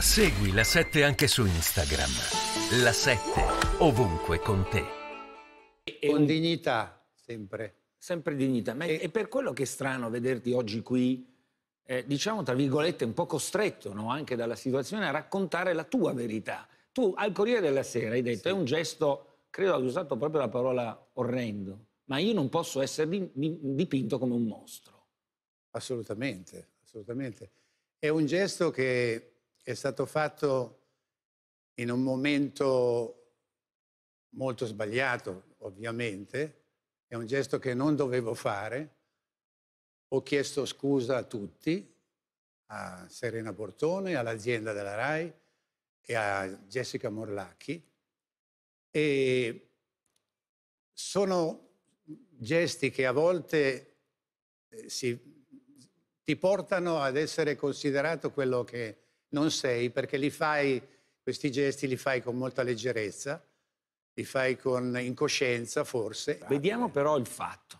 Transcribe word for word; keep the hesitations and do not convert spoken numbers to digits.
Segui La sette anche su Instagram. La sette, ovunque con te. E con dignità, sempre. Sempre dignità. Ma e... è per quello che è strano vederti oggi qui, eh, diciamo tra virgolette, un po' costretto, no? Anche dalla situazione, a raccontare la tua verità. Tu al Corriere della Sera hai detto, sì. È un gesto, credo hai usato proprio la parola orrendo, ma io non posso essere dipinto come un mostro. Assolutamente, assolutamente. È un gesto che è stato fatto in un momento molto sbagliato, ovviamente. È un gesto che non dovevo fare. Ho chiesto scusa a tutti, a Serena Bortone, all'azienda della RAI e a Jessica Morlacchi. E sono gesti che a volte si... ti portano ad essere considerato quello che non sei, perché li fai, questi gesti li fai con molta leggerezza, li fai con incoscienza forse. Vediamo però il fatto.